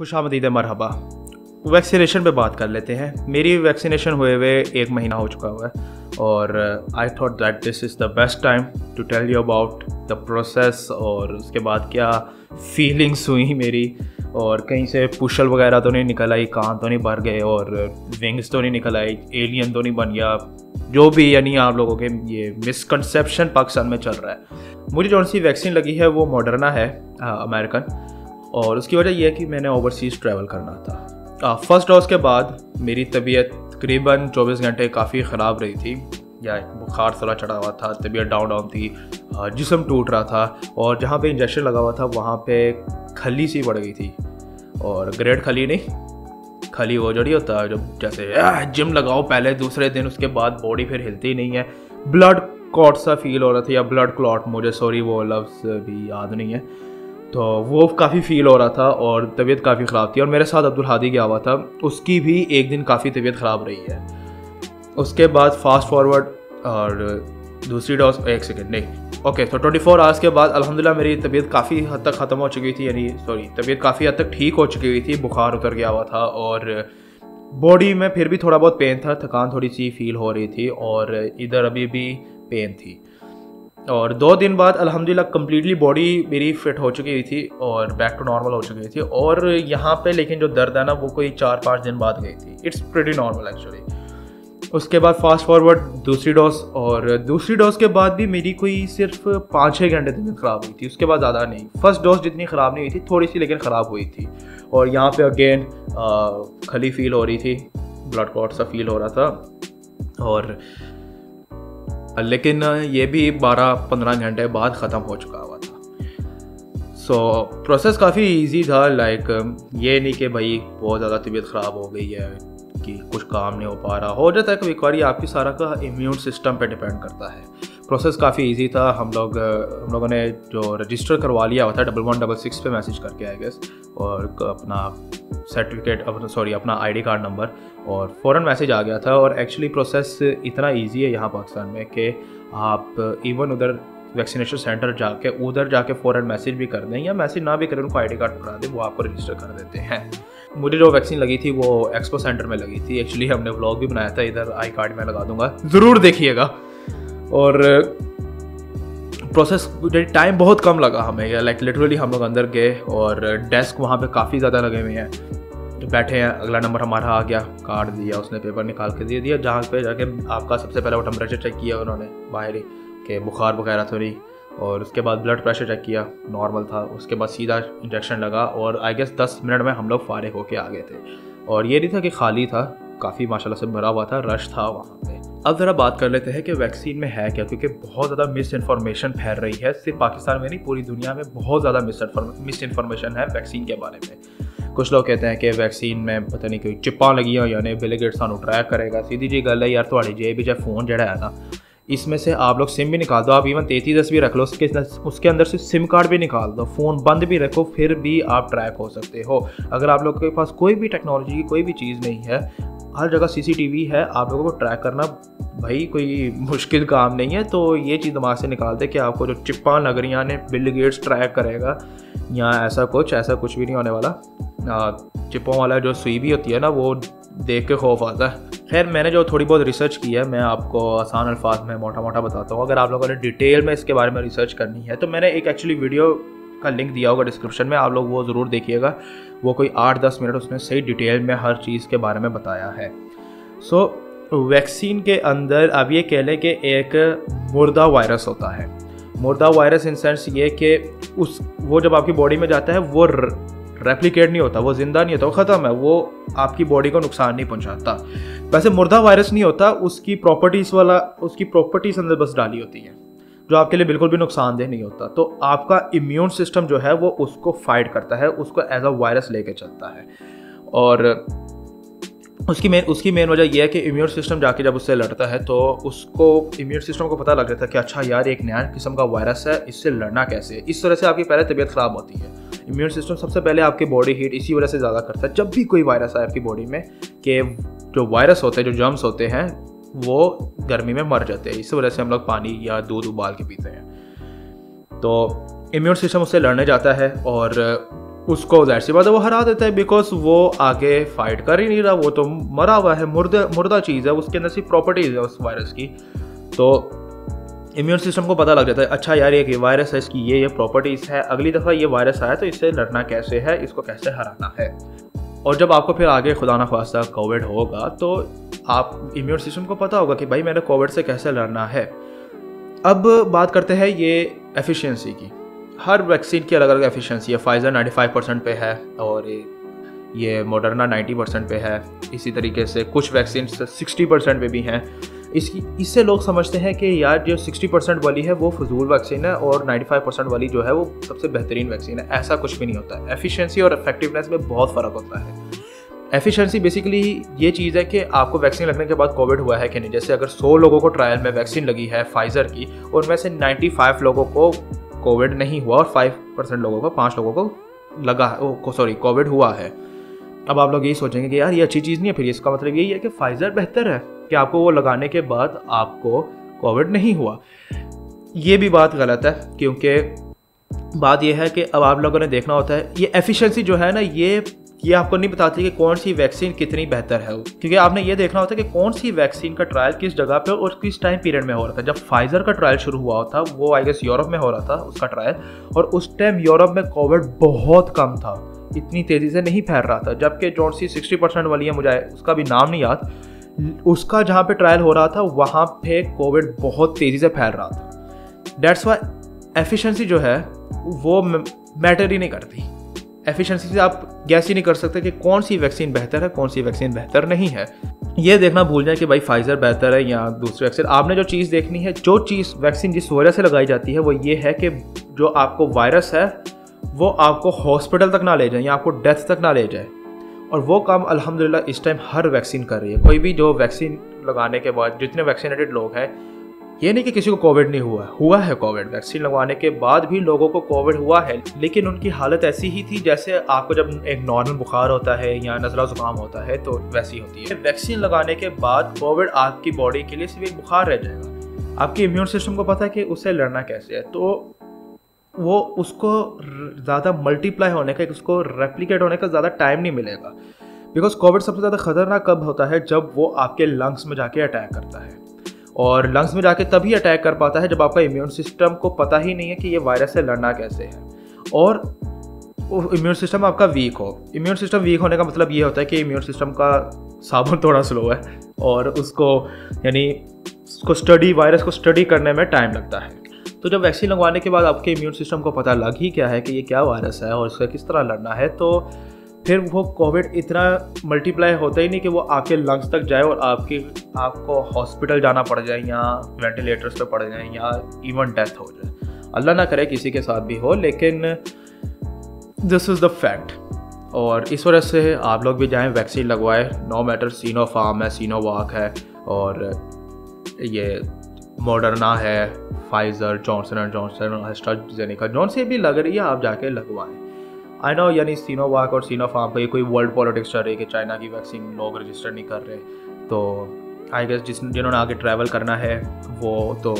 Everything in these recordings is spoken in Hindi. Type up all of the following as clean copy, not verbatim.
खुशामदीद मरहबा। वैक्सीनेशन पे बात कर लेते हैं। मेरी वैक्सीनेशन हुए हुए 1 महीना हो चुका हुआ है और I thought that this is the best time to tell you about the process और उसके बाद क्या फीलिंग्स हुई मेरी, और कहीं से पुशल वगैरह तो नहीं निकल आई, कान तो नहीं भर गए और विंग्स तो नहीं निकल आई, एलियन तो नहीं बन गया, जो भी यानी आप लोगों के ये मिसकनसेप्शन पाकिस्तान में चल रहा है। मुझे जो सी वैक्सीन लगी है वो मॉडर्ना है, अमेरिकन, और उसकी वजह यह है कि मैंने ओवरसीज़ ट्रैवल करना था। फर्स्ट डोज के बाद मेरी तबीयत तकरीबन 24 घंटे काफ़ी ख़राब रही थी, या बुखार थोड़ा चढ़ा हुआ था, तबीयत डाउन थी, जिस्म टूट रहा था, और जहाँ पे इंजेक्शन लगा हुआ था वहाँ पे खली सी बढ़ गई थी, और ग्रेट खली नहीं, खली वो जड़ी होता है जब जैसे जिम लगाओ पहले दूसरे दिन, उसके बाद बॉडी फिर हिलती नहीं है, ब्लड क्लॉट सा फील हो रहा था, या ब्लड क्लॉट, मुझे सॉरी वो लफ्ज़ भी याद नहीं है, तो वो काफ़ी फ़ील हो रहा था और तबीयत काफ़ी ख़राब थी। और मेरे साथ अब्दुल हादी गया हुआ था, उसकी भी एक दिन काफ़ी तबीयत ख़राब रही है। उसके बाद फास्ट फॉरवर्ड और दूसरी डोज, एक सेकेंड नहीं, ओके, तो 24 आवर्स के बाद अल्हम्दुलिल्लाह मेरी तबीयत काफ़ी हद तक ख़त्म हो चुकी थी, यानी सॉरी तबीयत काफ़ी हद तक ठीक हो चुकी हुई थी, बुखार उतर गया हुआ था और बॉडी में फिर भी थोड़ा बहुत पेन था, थकान थोड़ी सी फील हो रही थी और इधर अभी भी पेन थी। और 2 दिन बाद अल्हम्दुलिल्लाह कम्प्लीटली बॉडी मेरी फिट हो चुकी हुई थी और बैक टू नॉर्मल हो चुकी थी, और यहाँ पे लेकिन जो दर्द है ना वो कोई 4-5 दिन बाद गई थी, इट्स प्रीटी नॉर्मल एक्चुअली। उसके बाद फास्ट फॉरवर्ड दूसरी डोज, और दूसरी डोज के बाद भी मेरी कोई सिर्फ 5-6 घंटे तक ख़राब हुई थी, उसके बाद ज़्यादा नहीं। फर्स्ट डोज जितनी ख़राब नहीं हुई थी, थोड़ी सी लेकिन ख़राब हुई थी, और यहाँ पर अगेन खली फील हो रही थी, ब्लड क्लॉट सा फील हो रहा था, और लेकिन ये भी 12-15 घंटे बाद ख़त्म हो चुका हुआ था। सो प्रोसेस काफ़ी इजी था, लाइक ये नहीं कि भाई बहुत ज़्यादा तबीयत ख़राब हो गई है कि कुछ काम नहीं हो पा रहा, हो जाता है कभी कभार, आपकी सारा का इम्यून सिस्टम पे डिपेंड करता है। प्रोसेस काफ़ी इजी था। हम लोगों ने जो रजिस्टर करवा लिया हुआ था 1166 पे मैसेज करके आई गेस, और अपना सर्टिफिकेट, अपना आईडी कार्ड नंबर, और फ़ौरन मैसेज आ गया था। और एक्चुअली प्रोसेस इतना ईजी है यहाँ पाकिस्तान में कि आप इवन उधर वैक्सीनेशन सेंटर जाके फ़ौरन मैसेज भी कर दें, या मैसेज ना भी करें, उनको आईडी कार्ड पकड़ा दें, वो आपको रजिस्टर कर देते हैं। मुझे जो वैक्सीन लगी थी वो एक्सपो सेंटर में लगी थी, एक्चुअली हमने व्लॉग भी बनाया था, इधर आई कार्ड में लगा दूंगा, ज़रूर देखिएगा। और प्रोसेस टाइम बहुत कम लगा हमें, लाइक लिटरली हम लोग अंदर गए और डेस्क वहाँ पे काफ़ी ज़्यादा लगे हुए हैं, तो बैठे हैं, अगला नंबर हमारा आ गया, कार्ड दिया उसने, पेपर निकाल के दे दिया, जहाँ पे जाके आपका सबसे पहले वो टेम्परेचर चेक किया उन्होंने बाहर ही कि बुखार वगैरह तो नहीं, और उसके बाद ब्लड प्रेशर चेक किया, नॉर्मल था, उसके बाद सीधा इंजेक्शन लगा, और आई गेस 10 मिनट में हम लोग फारिग होके आ गए थे। और ये नहीं था कि खाली था, काफ़ी माशाल्लाह से भरा हुआ था, रश था वहाँ पे। अब ज़रा बात कर लेते हैं कि वैक्सीन में है क्या, क्योंकि बहुत ज़्यादा मिस इन्फॉर्मेशन फैल रही है, सिर्फ पाकिस्तान में नहीं, पूरी दुनिया में बहुत ज़्यादा मिस इन्फॉर्मेशन है वैक्सीन के बारे में। कुछ लोग कहते हैं कि वैक्सीन में पता नहीं कोई चिप्पा लगी हो, यानी बिल गेट्स सानू ट्रैक करेगा। सीधी जी गल है यार, थोड़ी जेब जो फोन जड़ा है ना, इसमें से आप लोग सिम भी निकाल दो, आप इवन 3310 भी रख लो, उसके अंदर से सिम कार्ड भी निकाल दो, फ़ोन बंद भी रखो, फिर भी आप ट्रैक हो सकते हो। अगर आप लोग के पास कोई भी टेक्नोलॉजी की कोई भी चीज़ नहीं है, हर जगह सीसीटीवी है, आप लोगों को ट्रैक करना भाई कोई मुश्किल काम नहीं है। तो ये चीज़ दिमाग से निकाल दे कि आपको जो चिप्पा लग रही है, बिल गेट्स ट्रैक करेगा, या ऐसा कुछ भी नहीं होने वाला। चिप्पों वाला जो सुई भी होती है ना, वो देख के खौफ आता है। खैर, मैंने जो थोड़ी बहुत रिसर्च की है, मैं आपको आसान अल्फाज में मोटा बताता हूँ। अगर आप लोगों ने डिटेल में इसके बारे में रिसर्च करनी है तो मैंने एक एक्चुअली वीडियो का लिंक दिया होगा डिस्क्रिप्शन में, आप लोग वो ज़रूर देखिएगा। वो कोई 8-10 मिनट उसने सही डिटेल में हर चीज़ के बारे में बताया है। सो वैक्सीन के अंदर अब ये कह लें कि एक मुर्दा वायरस होता है। मुर्दा वायरस इन सेंस ये कि वो जब आपकी बॉडी में जाता है वो रेप्लिकेट नहीं होता, वो ज़िंदा नहीं होता, वो ख़त्म है, वो आपकी बॉडी को नुकसान नहीं पहुंचाता। वैसे मुर्दा वायरस नहीं होता, उसकी प्रॉपर्टीज अंदर बस डाली होती हैं जो आपके लिए बिल्कुल भी नुकसानदेह नहीं होता। तो आपका इम्यून सिस्टम जो है वो उसको फाइट करता है, उसको एज अ वायरस लेके चलता है। और उसकी मेन वजह यह है कि इम्यून सिस्टम जाके जब उससे लड़ता है तो उसको इम्यून सिस्टम को पता लग जाता है कि अच्छा यार, एक नया किस्म का वायरस है, इससे लड़ना कैसे है। इस तरह से आपकी पहले तबीयत ख़राब होती है। इम्यून सिस्टम सबसे पहले आपकी बॉडी हीट इसी वजह से ज़्यादा करता है जब भी कोई वायरस आए आपकी बॉडी में, कि जो वायरस होते हैं, जो जर्म्स होते हैं, वो गर्मी में मर जाते हैं। इस वजह से हम लोग पानी या दूध उबाल के पीते हैं। तो इम्यून सिस्टम उससे लड़ने जाता है और उसको जाहिर सी बात है वो हरा देता है, बिकॉज वो आगे फाइट कर ही नहीं रहा, वो तो मरा हुआ है, मुर्दा चीज़ है, उसके अंदर सिर्फ प्रॉपर्टीज है उस वायरस की। तो इम्यून सिस्टम को पता लग जाता है अच्छा यार ये वायरस है, इसकी ये प्रॉपर्टीज़ है, अगली दफ़ा ये वायरस आया तो इससे लड़ना कैसे है, इसको कैसे हराना है। और जब आपको फिर आगे खुदा ना ख्वास्ता कोविड होगा तो आप इम्यून सिस्टम को पता होगा कि भाई मैंने कोविड से कैसे लड़ना है। अब बात करते हैं ये एफिशिएंसी की। हर वैक्सीन की अलग अलग एफिशिएंसी है। फाइज़र 95% पे है और ये मॉडर्ना 90% पे है। इसी तरीके से कुछ वैक्सीन 60% पे भी हैं। इससे लोग समझते हैं कि यार जो 60% वाली है वो फजूल वैक्सीन है और 95% वाली जो है वो सबसे बेहतरीन वैक्सीन है। ऐसा कुछ भी नहीं होता है। एफिशिएंसी और इफेक्टिवनेस में बहुत फ़र्क होता है। एफिशिएंसी बेसिकली ये चीज़ है कि आपको वैक्सीन लगने के बाद कोविड हुआ है कि नहीं। जैसे अगर 100 लोगों को ट्रायल में वैक्सीन लगी है फाइज़र की, उनमें से 95 लोगों को कोविड नहीं हुआ और 5% लोगों को 5 लोगों को लगा सॉरी कोविड हुआ है। अब आप लोग यही सोचेंगे कि यार ये अच्छी चीज़ नहीं है, फिर इसका मतलब यही है कि फाइज़र बेहतर है कि आपको वो लगाने के बाद आपको कोविड नहीं हुआ। ये भी बात गलत है, क्योंकि बात ये है कि अब आप लोगों ने देखना होता है ये एफिशिएंसी जो है ना, ये आपको नहीं बताती कि कौन सी वैक्सीन कितनी बेहतर है, क्योंकि आपने ये देखना होता है कि कौन सी वैक्सीन का ट्रायल किस जगह पे और किस टाइम पीरियड में हो रहा था। जब फाइज़र का ट्रायल शुरू हुआ था वो आई गेस यूरोप में हो रहा था उसका ट्रायल, और उस टाइम यूरोप में कोविड बहुत कम था, इतनी तेज़ी से नहीं फैल रहा था। जबकि जो सी 60% वाली है, मुझे उसका भी नाम नहीं याद, उसका जहाँ पे ट्रायल हो रहा था वहाँ पे कोविड बहुत तेज़ी से फैल रहा था। डेट्स वाई एफिशिएंसी जो है वो मैटर ही नहीं करती। एफिशिएंसी से आप गैस ही नहीं कर सकते कि कौन सी वैक्सीन बेहतर है, कौन सी वैक्सीन बेहतर नहीं है। ये देखना भूल जाए कि भाई फाइज़र बेहतर है या दूसरी वैक्सीन। आपने जो चीज़ देखनी है, जो चीज़ वैक्सीन जिस वजह से लगाई जाती है वो ये है कि जो आपको वायरस है वो आपको हॉस्पिटल तक ना ले जाए या आपको डेथ तक ना ले जाए, और वो काम अल्हम्दुलिल्लाह इस टाइम हर वैक्सीन कर रही है। कोई भी जो वैक्सीन लगाने के बाद जितने वैक्सीनेटेड लोग हैं, ये नहीं कि किसी को कोविड नहीं हुआ, हुआ है कोविड। वैक्सीन लगवाने के बाद भी लोगों को कोविड हुआ है, लेकिन उनकी हालत ऐसी ही थी जैसे आपको जब एक नॉर्मल बुखार होता है या नज़ला ज़ुकाम होता है तो वैसी होती है। वैक्सीन लगाने के बाद कोविड आपकी बॉडी के लिए सिर्फ एक बुखार रह जाएगा। आपके इम्यून सिस्टम को पता है कि उससे लड़ना कैसे है, तो वो उसको ज़्यादा मल्टीप्लाई होने का, उसको रेप्लिकेट होने का ज़्यादा टाइम नहीं मिलेगा। बिकॉज कोविड सबसे ज़्यादा ख़तरनाक कब होता है, जब वो आपके लंग्स में जाके अटैक करता है, और लंग्स में जाके तभी अटैक कर पाता है जब आपका इम्यून सिस्टम को पता ही नहीं है कि ये वायरस से लड़ना कैसे है, और इम्यून सिस्टम आपका वीक हो। इम्यून सिस्टम वीक होने का मतलब ये होता है कि इम्यून सिस्टम का साबुन थोड़ा स्लो है और उसको स्टडी, वायरस को स्टडी करने में टाइम लगता है। तो जब वैक्सीन लगवाने के बाद आपके इम्यून सिस्टम को पता लग ही गया है कि ये क्या वायरस है और इसका किस तरह लड़ना है, तो फिर वो कोविड इतना मल्टीप्लाई होता ही नहीं कि वो आपके लंग्स तक जाए और आपको हॉस्पिटल जाना पड़ जाए या वेंटिलेटर्स पे पड़ जाए या इवन डेथ हो जाए। अल्लाह ना करे किसी के साथ भी हो, लेकिन दिस इज़ द फैक्ट। और इस वजह से आप लोग भी जाएं, वैक्सीन लगवाएं, नो मैटर सिनोफार्म है, सिनोवाक है, और ये मॉडर्ना है, Pfizer, Johnson and Johnson, AstraZeneca, जौन से भी लग रही है आप जाके लगवाएं। आई नो, यानी सिनोवाक और सिनोफार्म का ये कोई वर्ल्ड पॉलिटिक्स चल रही है कि चाइना की वैक्सीन लोग रजिस्टर नहीं कर रहे, तो आई गेस जिन्होंने आगे ट्रैवल करना है वो तो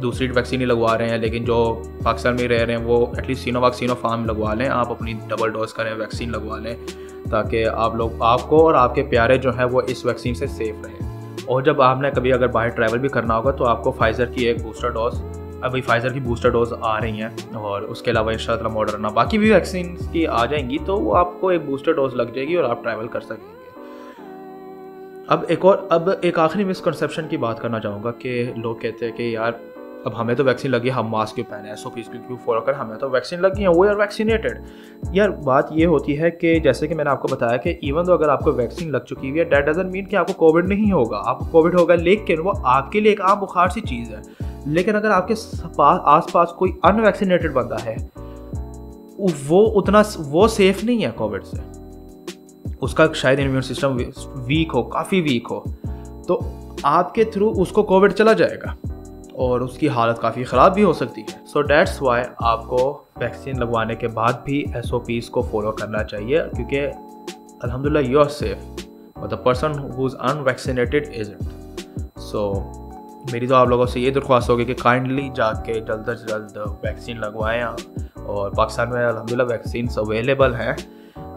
दूसरी वैक्सीन ही लगवा रहे हैं, लेकिन जो पाकिस्तान में रह रहे हैं वो एटलीस्ट सिनोवाक सिनोफार्म लगवा लें। आप अपनी डबल डोज करें, वैक्सीन लगवा लें, ताकि आप लोग, आपको और आपके प्यारे जो हैं वो इस वैक्सीन से सेफ़ रहें। और जब आपने कभी अगर बाहर ट्रैवल भी करना होगा तो आपको फाइज़र की एक बूस्टर डोज, अभी फाइज़र की बूस्टर डोज आ रही हैं, और उसके अलावा इंशाअल्लाह मॉडर्ना, बाकी भी वैक्सीन की आ जाएंगी, तो वो आपको एक बूस्टर डोज लग जाएगी और आप ट्रैवल कर सकेंगे। अब एक आखिरी मिसकंसेप्शन की बात करना चाहूँगा कि लोग कहते हैं कि यार अब हमें तो वैक्सीन लगी है, हम मास्क क्यों पहने, SOPs क्यों फॉलो कर, हमें तो वैक्सीन लगी है, वो यार वैक्सीनेटेड। यार बात ये होती है कि जैसे कि मैंने आपको बताया कि इवन तो अगर आपको वैक्सीन लग चुकी हुई है, डैट डजंट मीन कि आपको कोविड नहीं होगा। आपको कोविड होगा लेकिन वो आपके लिए एक आम बुखार सी चीज़ है। लेकिन अगर आपके आसपास कोई अनवैक्सीनेटेड बंदा है, वो सेफ नहीं है कोविड से, उसका शायद इम्यून सिस्टम वीक हो, काफ़ी वीक हो, तो आपके थ्रू उसको कोविड चला जाएगा और उसकी हालत काफ़ी ख़राब भी हो सकती है। सो डैट्स वाई आपको वैक्सीन लगवाने के बाद भी SOPs को फॉलो करना चाहिए, क्योंकि अल्हम्दुलिल्लाह you are safe, but the person who is unvaccinated isn't. So मेरी तो आप लोगों से ये दरख्वास्त होगी कि काइंडली जाके जल्द से जल्द वैक्सीन लगवाएं और पाकिस्तान में अल्हम्दुलिल्लाह वैक्सीन अवेलेबल हैं,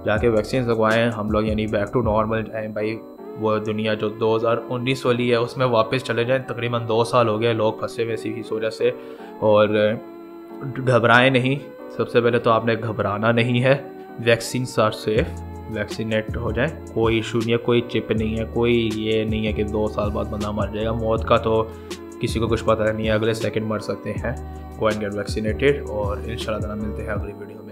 जाके वैक्सीन लगवाएं हम लोग, यानी बैक टू नॉर्मल टाइम भाई। वो दुनिया जो 2019 वाली है उसमें वापस चले जाएं। तकरीबन 2 साल हो गए लोग फंसे हुए इसी वजह से, और घबराएं नहीं। सबसे पहले तो आपने घबराना नहीं है, वैक्सीन आर सेफ, वैक्सीनेट हो जाए, कोई इशू नहीं है, कोई चिप नहीं है, कोई ये नहीं है कि 2 साल बाद बंदा मर जाएगा। मौत का तो किसी को कुछ पता नहीं है, अगले सेकंड मर सकते हैं। गो एंड गेट वैक्सीनेटेड और इंशाल्लाह मिलते हैं अगली वीडियो में।